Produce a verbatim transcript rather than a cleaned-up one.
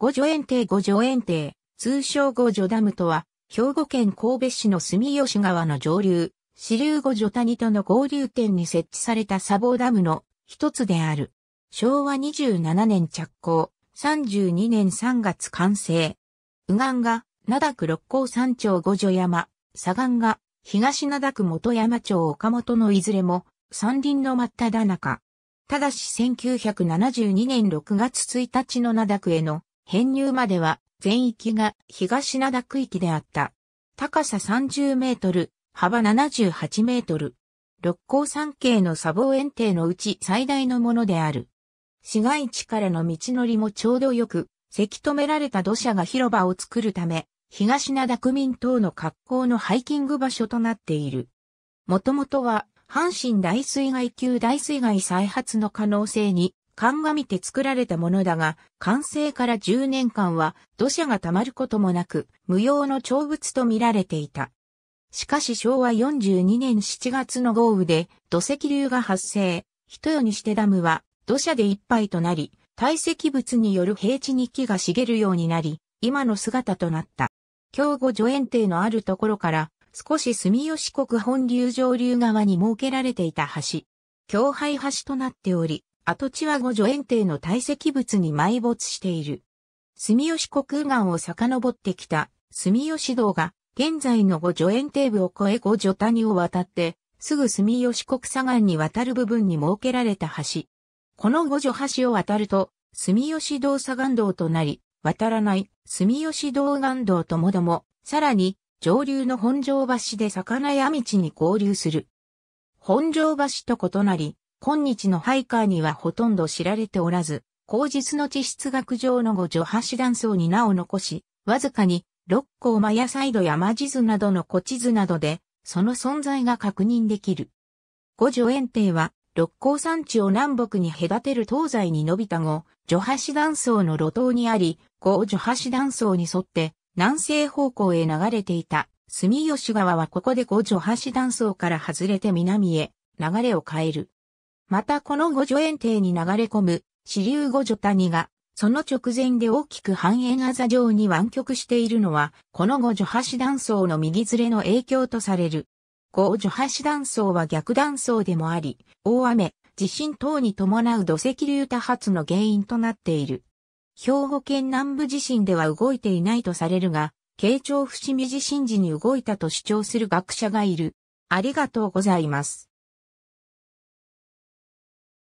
五女堰堤五女堰堤、通称五女ダムとは、兵庫県神戸市の住吉川の上流、支流五女谷との合流点に設置された砂防ダムの一つである。しょうわにじゅうななねん着工、さんじゅうにねんさんがつ完成。右岸が灘区六甲山町五女山、左岸が東灘区本山町岡本のいずれも山林の真っただ中。ただしせんきゅうひゃくななじゅうにねんろくがつついたちの灘区への編入までは全域が東灘区域であった。高ささんじゅうメートル、幅ななじゅうはちメートル。六甲山系の砂防堰堤のうち最大のものである。市街地からの道のりもちょうどよく、せき止められた土砂が広場を作るため、東灘区民等の格好のハイキング場所となっている。もともとは、阪神大水害級大水害再発の可能性に、鑑みて作られたものだが、完成からじゅうねんかんは土砂が溜まることもなく、無用の長物と見られていた。しかししょうわよんじゅうにねんしちがつの豪雨で土石流が発生、一夜にしてダムは土砂でいっぱいとなり、堆積物による平地に木が茂るようになり、今の姿となった。今日五女堰堤のあるところから、少し住吉国本流上流側に設けられていた橋。京廃橋となっており、跡地は五女堰堤の堆積物に埋没している。住吉国右岸を遡ってきた住吉道が現在の五女堰堤部を越え五女谷を渡ってすぐ住吉国左岸に渡る部分に設けられた橋。この五女橋を渡ると住吉道左岸道となり渡らない住吉道右岸道ともどもさらに上流の本庄橋で魚屋道に合流する。本庄橋と異なり今日のハイカーにはほとんど知られておらず、後日の地質学上の五女橋断層に名を残し、わずかに六甲マヤサイド山地図などの古地図などで、その存在が確認できる。五女堰堤は、六甲山地を南北に隔てる東西に伸びた五女橋断層の路頭にあり、五女橋断層に沿って南西方向へ流れていた住吉川はここで五女橋断層から外れて南へ流れを変える。またこの五女堰堤に流れ込む支流五女谷がその直前で大きく半円あざ状に湾曲しているのはこの五女橋断層の右ずれの影響とされる。五女橋断層は逆断層でもあり、大雨、地震等に伴う土石流多発の原因となっている。兵庫県南部地震では動いていないとされるが、慶長伏見地震時に動いたと主張する学者がいる。ありがとうございます。